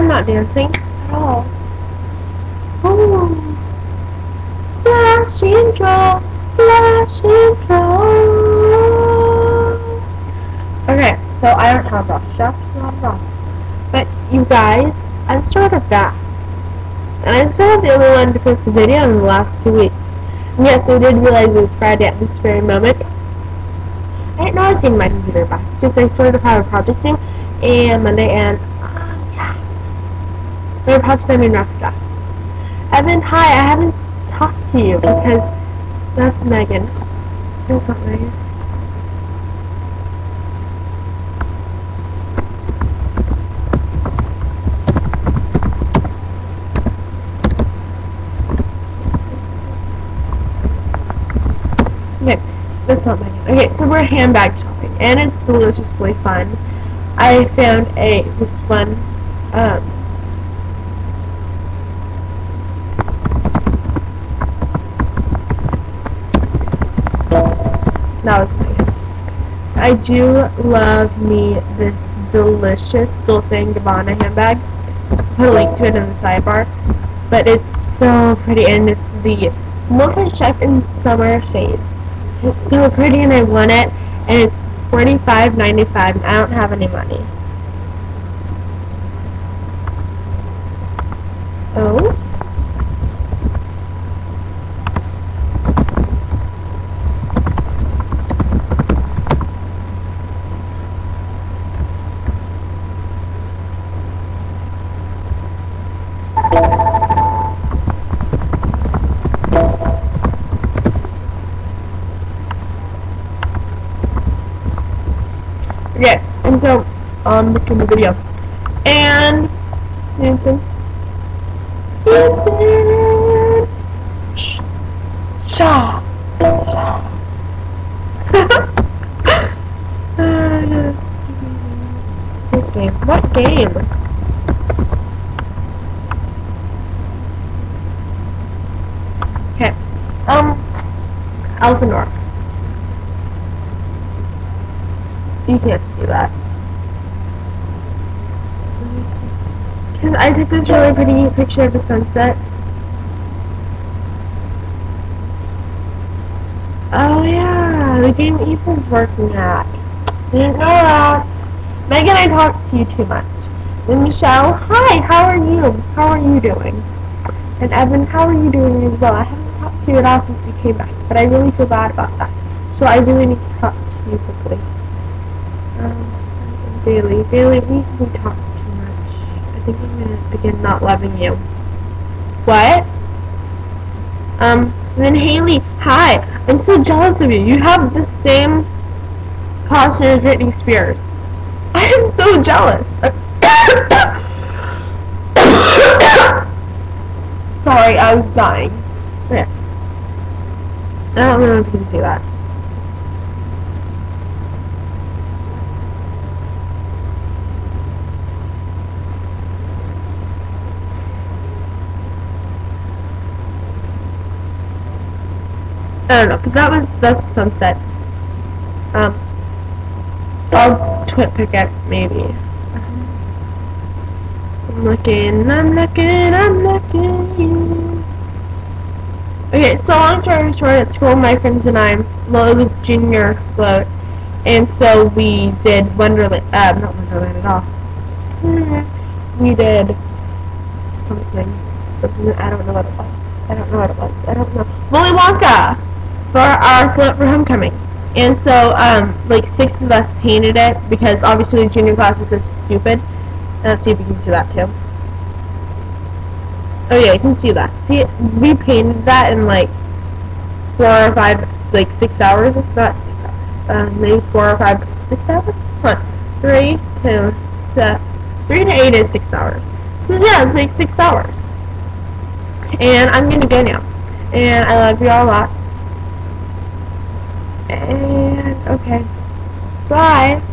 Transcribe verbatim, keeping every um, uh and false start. I'm not dancing. Oh. Oh. Flash intro. Flash intro. Okay, so I don't have rock shops, not rock. But you guys, I'm sort of back. And I'm sort of the only one to post a video in the last two weeks. And yes, I did realize it was Friday at this very moment. I didn't know I was getting my computer back because I sort of have a project thing and Monday and uh, yeah, my project I'm in rough stuff. Evan, hi, I haven't talked to you because that's Megan. That's not Megan. Okay, that's not Megan. Okay, so we're handbag shopping, and it's deliciously fun. I found a this one. Um, that was nice. I do love me this delicious Dulce and Gabbana handbag. I'll put a link to it in the sidebar. But it's so pretty, and it's the multi-stripe in summer shades. It's so pretty and I want it, and it's forty-five ninety-five and I don't have any money. Oh. And so, um, look in the video. And dancing. Dancing. Shh. Shaw. Shaw. What game? What game? Okay. Um, Eleanor. You can't see that. Because I took this really pretty picture of a sunset. Oh yeah, the game Ethan's working at. I didn't know that. Megan, I talked to you too much. And Michelle, hi, how are you? How are you doing? And Evan, how are you doing as well? I haven't talked to you at all since you came back, but I really feel bad about that. So I really need to talk to you quickly. Um, Bailey, Bailey, we, we talk too much. I think I'm going to begin not loving you. What? Um, and then Haley, hi, I'm so jealous of you. You have the same costume as Britney Spears. I am so jealous. Sorry, I was dying. Yeah. I don't know if you can see that. I don't know, but that was, that's sunset. Um, I'll twit pick it, maybe. I'm looking, I'm looking, I'm looking. Okay, so long story short, at school, my friends and I, well, it was junior float, and so we did Wonderland, uh, not Wonderland at all. We did something, something, I don't know what it was. I don't know what it was, I don't know. Willy Wonka! For our float for homecoming, and so um, like six of us painted it because obviously the junior classes are stupid. And let's see if you can see that too. Oh yeah, you can see that. See, we painted that in like four or five, like six hours. It's not six hours. Uh, maybe four or five, six hours. Huh? Three to seven, three to eight is six hours. So yeah, it's like six hours. And I'm gonna go now. And I love you all a lot. And okay, bye.